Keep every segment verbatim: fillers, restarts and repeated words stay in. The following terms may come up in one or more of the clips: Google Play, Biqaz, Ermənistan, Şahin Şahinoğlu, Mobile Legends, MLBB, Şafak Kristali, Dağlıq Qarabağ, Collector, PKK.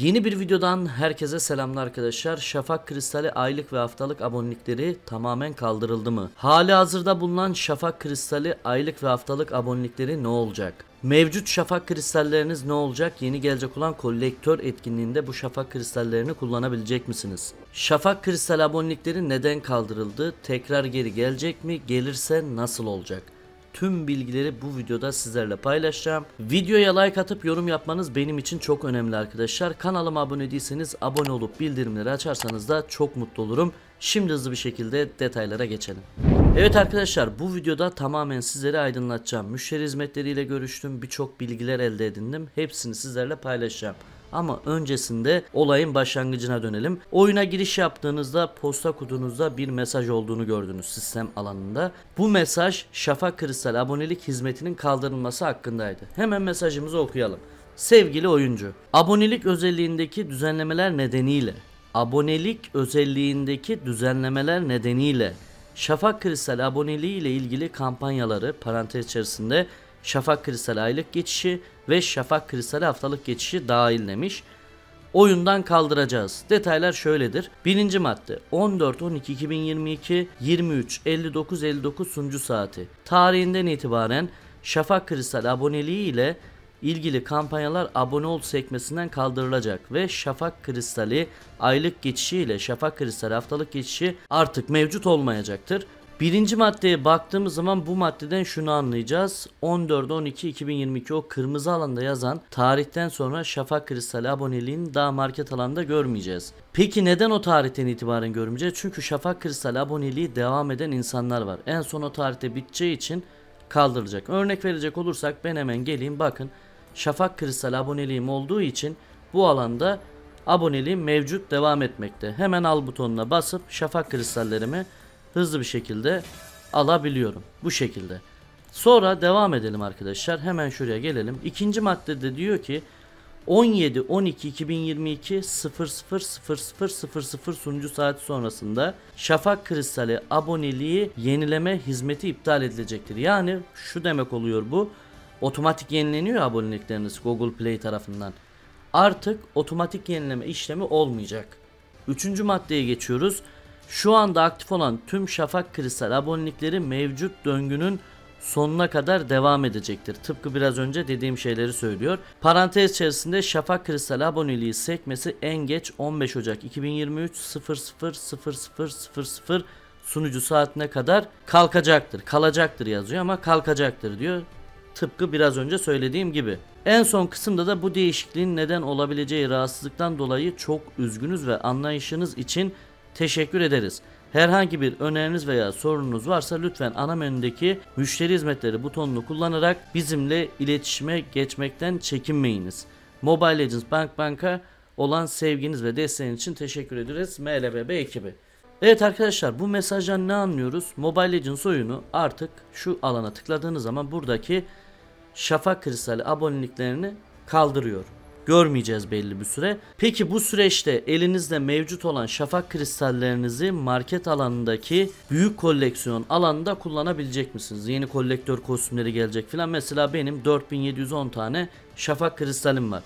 Yeni bir videodan herkese selamlar arkadaşlar. Şafak Kristali aylık ve haftalık abonelikleri tamamen kaldırıldı mı? Hali hazırda bulunan Şafak Kristali aylık ve haftalık abonelikleri ne olacak? Mevcut şafak kristalleriniz ne olacak? Yeni gelecek olan kolektör etkinliğinde bu şafak kristallerini kullanabilecek misiniz? Şafak kristal abonelikleri neden kaldırıldı? Tekrar geri gelecek mi? Gelirse nasıl olacak? Tüm bilgileri bu videoda sizlerle paylaşacağım. Videoya like atıp yorum yapmanız benim için çok önemli arkadaşlar. Kanalıma abone değilseniz abone olup bildirimleri açarsanız da çok mutlu olurum. Şimdi hızlı bir şekilde detaylara geçelim. Evet arkadaşlar, bu videoda tamamen sizleri aydınlatacağım. Müşteri hizmetleriyle görüştüm. Birçok bilgiler elde edindim. Hepsini sizlerle paylaşacağım. Ama öncesinde olayın başlangıcına dönelim. Oyuna giriş yaptığınızda posta kutunuzda bir mesaj olduğunu gördünüz sistem alanında. Bu mesaj Şafak Kristal abonelik hizmetinin kaldırılması hakkındaydı. Hemen mesajımızı okuyalım. Sevgili oyuncu, abonelik özelliğindeki düzenlemeler nedeniyle, abonelik özelliğindeki düzenlemeler nedeniyle Şafak Kristal aboneliği ile ilgili kampanyaları parantez içerisinde Şafak Kristal aylık geçişi ve Şafak Kristal haftalık geçişi dahil demiş. Oyundan kaldıracağız. Detaylar şöyledir. birinci madde on dört on iki iki bin yirmi iki yirmi üç elli dokuz elli dokuz sunucu saati tarihinden itibaren Şafak Kristal aboneliği ile ilgili kampanyalar abone ol sekmesinden kaldırılacak ve Şafak Kristali aylık geçişi ile Şafak Kristal haftalık geçişi artık mevcut olmayacaktır. Birinci maddeye baktığımız zaman bu maddeden şunu anlayacağız. on dört on iki iki bin yirmi iki o kırmızı alanda yazan tarihten sonra Şafak Kristali aboneliğini daha market alanda görmeyeceğiz. Peki neden o tarihten itibaren görmeyeceğiz? Çünkü Şafak Kristali aboneliği devam eden insanlar var. En son o tarihte biteceği için kaldırılacak. Örnek verecek olursak ben hemen geleyim, bakın Şafak Kristali aboneliğim olduğu için bu alanda aboneliğim mevcut devam etmekte. Hemen al butonuna basıp Şafak Kristallerimi hızlı bir şekilde alabiliyorum. Bu şekilde. Sonra devam edelim arkadaşlar. Hemen şuraya gelelim. İkinci maddede diyor ki on yedi on iki iki bin yirmi iki sunucu saati sonrasında Şafak Kristali aboneliği yenileme hizmeti iptal edilecektir. Yani şu demek oluyor bu. Otomatik yenileniyor abonelikleriniz Google Play tarafından. Artık otomatik yenileme işlemi olmayacak. Üçüncü maddeye geçiyoruz. Şu anda aktif olan tüm Şafak Kristal abonelikleri mevcut döngünün sonuna kadar devam edecektir. Tıpkı biraz önce dediğim şeyleri söylüyor. Parantez içerisinde Şafak Kristal aboneliği sekmesi en geç on beş Ocak iki bin yirmi üç sıfır sıfır sıfır sıfır sıfır sunucu saatine kadar kalkacaktır. Kalacaktır yazıyor ama kalkacaktır diyor. Tıpkı biraz önce söylediğim gibi. En son kısımda da bu değişikliğin neden olabileceği rahatsızlıktan dolayı çok üzgünüz ve anlayışınız için teşekkür ederiz. Herhangi bir öneriniz veya sorunuz varsa lütfen ana menüdeki müşteri hizmetleri butonunu kullanarak bizimle iletişime geçmekten çekinmeyiniz. Mobile Legends Bank Bank'a olan sevginiz ve desteğiniz için teşekkür ederiz M L B B ekibi. Evet arkadaşlar, bu mesajdan ne anlıyoruz? Mobile Legends oyunu artık şu alana tıkladığınız zaman buradaki Şafak Kristali aboneliklerini kaldırıyor. Görmeyeceğiz belli bir süre. Peki bu süreçte elinizde mevcut olan şafak kristallerinizi market alanındaki büyük koleksiyon alanında kullanabilecek misiniz? Yeni kolektör kostümleri gelecek filan. Mesela benim dört bin yedi yüz on tane şafak kristalim var.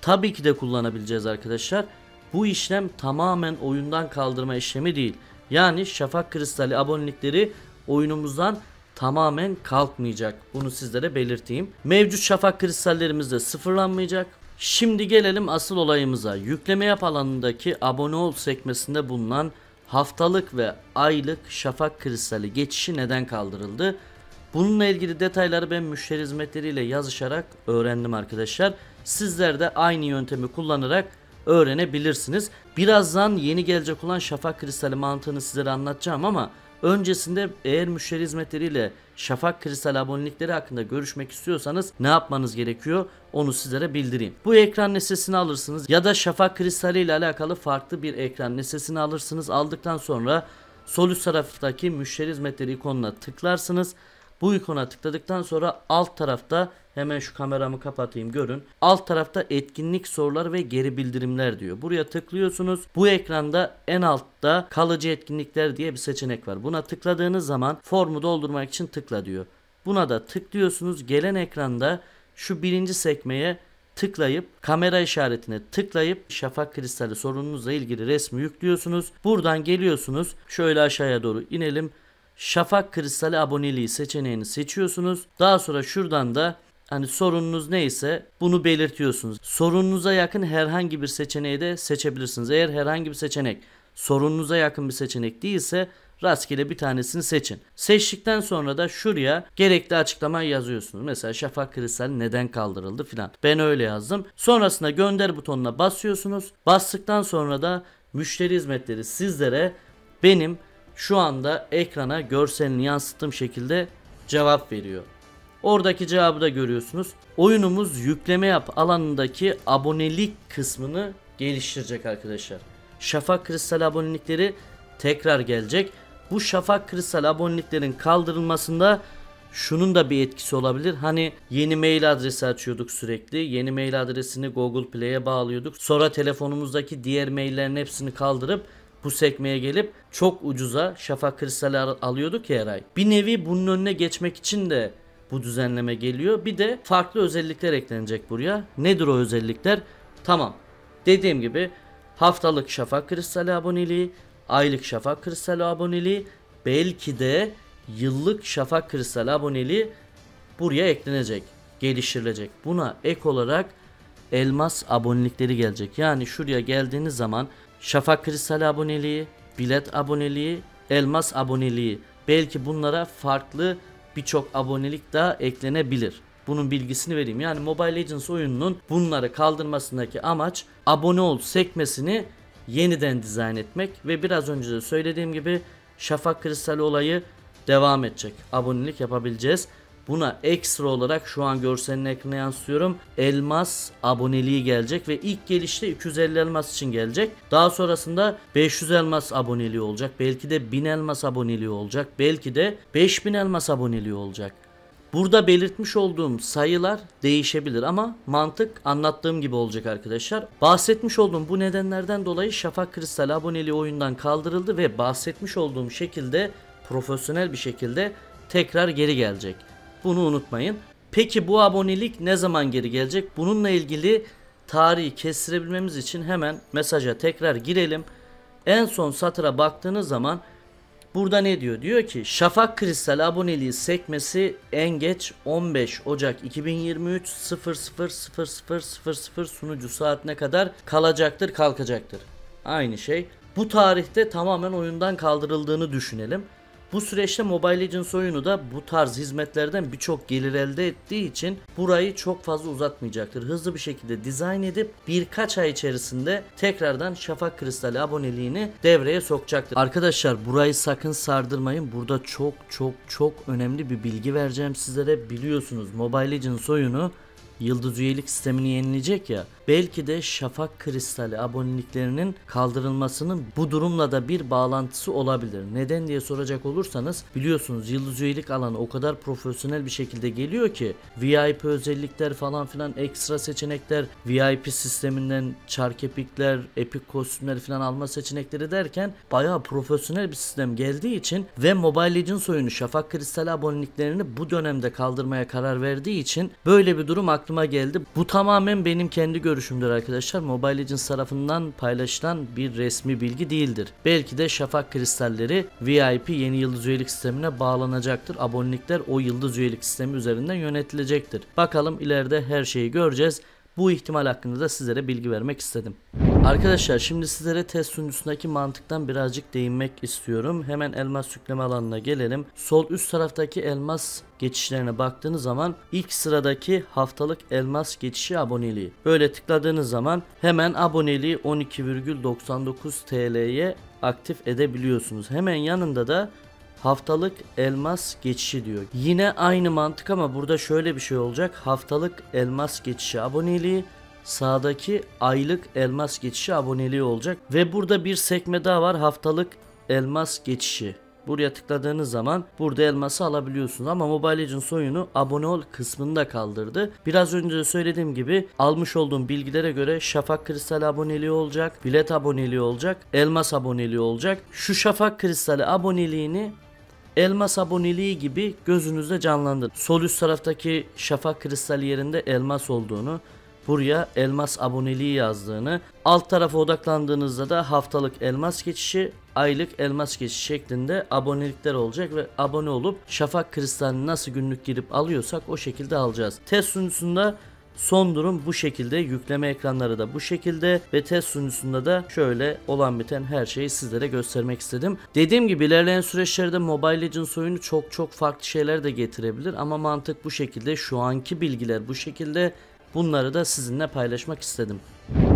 Tabii ki de kullanabileceğiz arkadaşlar. Bu işlem tamamen oyundan kaldırma işlemi değil. Yani şafak kristali abonelikleri oyunumuzdan tamamen kalkmayacak. Bunu sizlere belirteyim. Mevcut şafak kristallerimiz de sıfırlanmayacak. Şimdi gelelim asıl olayımıza. Yükleme yap alanındaki abone ol sekmesinde bulunan haftalık ve aylık şafak kristali geçişi neden kaldırıldı? Bununla ilgili detayları ben müşteri hizmetleriyle yazışarak öğrendim arkadaşlar. Sizler de aynı yöntemi kullanarak öğrenebilirsiniz. Birazdan yeni gelecek olan şafak kristali mantığını sizlere anlatacağım ama öncesinde eğer müşteri hizmetleriyle Şafak Kristal abonelikleri hakkında görüşmek istiyorsanız ne yapmanız gerekiyor onu sizlere bildireyim. Bu ekran nesnesini alırsınız ya da Şafak Kristali ile alakalı farklı bir ekran nesnesini alırsınız. Aldıktan sonra sol üst taraftaki müşteri hizmetleri ikonuna tıklarsınız. Bu ikona tıkladıktan sonra alt tarafta, hemen şu kameramı kapatayım görün. Alt tarafta etkinlik, sorular ve geri bildirimler diyor. Buraya tıklıyorsunuz. Bu ekranda en altta kalıcı etkinlikler diye bir seçenek var. Buna tıkladığınız zaman formu doldurmak için tıkla diyor. Buna da tıklıyorsunuz. Gelen ekranda şu birinci sekmeye tıklayıp kamera işaretine tıklayıp Şafak Kristali sorununuzla ilgili resmi yüklüyorsunuz. Buradan geliyorsunuz. Şöyle aşağıya doğru inelim. Şafak Kristali aboneliği seçeneğini seçiyorsunuz. Daha sonra şuradan da hani sorununuz neyse bunu belirtiyorsunuz. Sorununuza yakın herhangi bir seçeneği de seçebilirsiniz. Eğer herhangi bir seçenek sorununuza yakın bir seçenek değilse rastgele bir tanesini seçin. Seçtikten sonra da şuraya gerekli açıklamayı yazıyorsunuz. Mesela Şafak Kristali neden kaldırıldı filan. Ben öyle yazdım. Sonrasında gönder butonuna basıyorsunuz. Bastıktan sonra da müşteri hizmetleri sizlere benim şu anda ekrana görselini yansıttığım şekilde cevap veriyor. Oradaki cevabı da görüyorsunuz. Oyunumuz yükleme yap alanındaki abonelik kısmını geliştirecek arkadaşlar. Şafak Kristali abonelikleri tekrar gelecek. Bu Şafak Kristali aboneliklerin kaldırılmasında şunun da bir etkisi olabilir. Hani yeni mail adresi açıyorduk sürekli. Yeni mail adresini Google Play'e bağlıyorduk. Sonra telefonumuzdaki diğer maillerin hepsini kaldırıp bu sekmeye gelip çok ucuza Şafak Kristali alıyorduk ya her ay. Bir nevi bunun önüne geçmek için de bu düzenleme geliyor. Bir de farklı özellikler eklenecek buraya. Nedir o özellikler? Tamam. Dediğim gibi haftalık Şafak Kristali aboneliği, aylık Şafak Kristali aboneliği, belki de yıllık Şafak Kristali aboneliği buraya eklenecek, geliştirilecek. Buna ek olarak elmas abonelikleri gelecek. Yani şuraya geldiğiniz zaman Şafak Kristali aboneliği, bilet aboneliği, elmas aboneliği, belki bunlara farklı birçok abonelik daha eklenebilir. Bunun bilgisini vereyim. Yani Mobile Legends oyununun bunları kaldırmasındaki amaç abone ol sekmesini yeniden dizayn etmek ve biraz önce de söylediğim gibi Şafak Kristali olayı devam edecek. Abonelik yapabileceğiz. Buna ekstra olarak şu an görselini ekrana yansıtıyorum. Elmas aboneliği gelecek ve ilk gelişte iki yüz elli elmas için gelecek. Daha sonrasında beş yüz elmas aboneliği olacak. Belki de bin elmas aboneliği olacak. Belki de beş bin elmas aboneliği olacak. Burada belirtmiş olduğum sayılar değişebilir ama mantık anlattığım gibi olacak arkadaşlar. Bahsetmiş olduğum bu nedenlerden dolayı Şafak Kristali aboneliği oyundan kaldırıldı ve bahsetmiş olduğum şekilde profesyonel bir şekilde tekrar geri gelecek. Bunu unutmayın. Peki bu abonelik ne zaman geri gelecek? Bununla ilgili tarihi kestirebilmemiz için hemen mesaja tekrar girelim. En son satıra baktığınız zaman burada ne diyor? Diyor ki Şafak Kristali aboneliği sekmesi en geç on beş Ocak iki bin yirmi üç sıfır sıfır sıfır sıfır sıfır sunucu saatine kadar kalacaktır, kalkacaktır. Aynı şey. Bu tarihte tamamen oyundan kaldırıldığını düşünelim. Bu süreçte Mobile Legends oyunu da bu tarz hizmetlerden birçok gelir elde ettiği için burayı çok fazla uzatmayacaktır. Hızlı bir şekilde dizayn edip birkaç ay içerisinde tekrardan Şafak Kristali aboneliğini devreye sokacaktır. Arkadaşlar burayı sakın sardırmayın. Burada çok çok çok önemli bir bilgi vereceğim sizlere. Biliyorsunuz Mobile Legends oyunu yıldız üyelik sistemini yenilecek ya. Belki de Şafak Kristali aboneliklerinin kaldırılmasının bu durumla da bir bağlantısı olabilir. Neden diye soracak olursanız biliyorsunuz yıldız üyelik alanı o kadar profesyonel bir şekilde geliyor ki V I P özellikler falan filan, ekstra seçenekler, V I P sisteminden çark epikler, epik kostümler falan alma seçenekleri derken bayağı profesyonel bir sistem geldiği için ve Mobile Legends oyunu Şafak Kristali aboneliklerini bu dönemde kaldırmaya karar verdiği için böyle bir durum aklıma geldi. Bu tamamen benim kendi görüşümdür arkadaşlar. Mobile Legends tarafından paylaşılan bir resmi bilgi değildir. Belki de Şafak Kristalleri V I P yeni yıldız üyelik sistemine bağlanacaktır. Abonelikler o yıldız üyelik sistemi üzerinden yönetilecektir. Bakalım ileride her şeyi göreceğiz. Bu ihtimal hakkında da sizlere bilgi vermek istedim. Arkadaşlar şimdi sizlere test sunucusundaki mantıktan birazcık değinmek istiyorum. Hemen elmas yükleme alanına gelelim. Sol üst taraftaki elmas geçişlerine baktığınız zaman ilk sıradaki haftalık elmas geçişi aboneliği. Böyle tıkladığınız zaman hemen aboneliği on iki virgül doksan dokuz T L'ye aktif edebiliyorsunuz. Hemen yanında da haftalık elmas geçişi diyor. Yine aynı mantık ama burada şöyle bir şey olacak. Haftalık elmas geçişi aboneliği, sağdaki aylık elmas geçişi aboneliği olacak. Ve burada bir sekme daha var. Haftalık elmas geçişi. Buraya tıkladığınız zaman burada elması alabiliyorsunuz. Ama Mobile Legends oyunu abone ol kısmını da kaldırdı. Biraz önce de söylediğim gibi almış olduğum bilgilere göre Şafak Kristali aboneliği olacak. Bilet aboneliği olacak. Elmas aboneliği olacak. Şu Şafak Kristali aboneliğini elmas aboneliği gibi gözünüzde canlandır. Sol üst taraftaki Şafak Kristali yerinde elmas olduğunu, buraya elmas aboneliği yazdığını, alt tarafa odaklandığınızda da haftalık elmas geçişi, aylık elmas geçişi şeklinde abonelikler olacak ve abone olup Şafak Kristalini nasıl günlük girip alıyorsak o şekilde alacağız. Test sunucusunda son durum bu şekilde, yükleme ekranları da bu şekilde ve test sunucusunda da şöyle olan biten her şeyi sizlere göstermek istedim. Dediğim gibi ilerleyen süreçlerde Mobile Legends oyunu çok çok farklı şeyler de getirebilir ama mantık bu şekilde, şu anki bilgiler bu şekilde, bunları da sizinle paylaşmak istedim.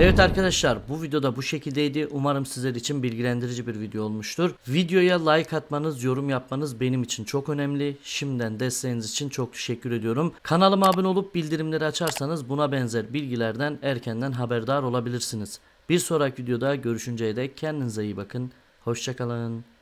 Evet arkadaşlar, bu videoda bu şekildeydi. Umarım sizler için bilgilendirici bir video olmuştur. Videoya like atmanız, yorum yapmanız benim için çok önemli. Şimdiden desteğiniz için çok teşekkür ediyorum. Kanalıma abone olup bildirimleri açarsanız buna benzer bilgilerden erkenden haberdar olabilirsiniz. Bir sonraki videoda görüşünceye dek kendinize iyi bakın. Hoşça kalın.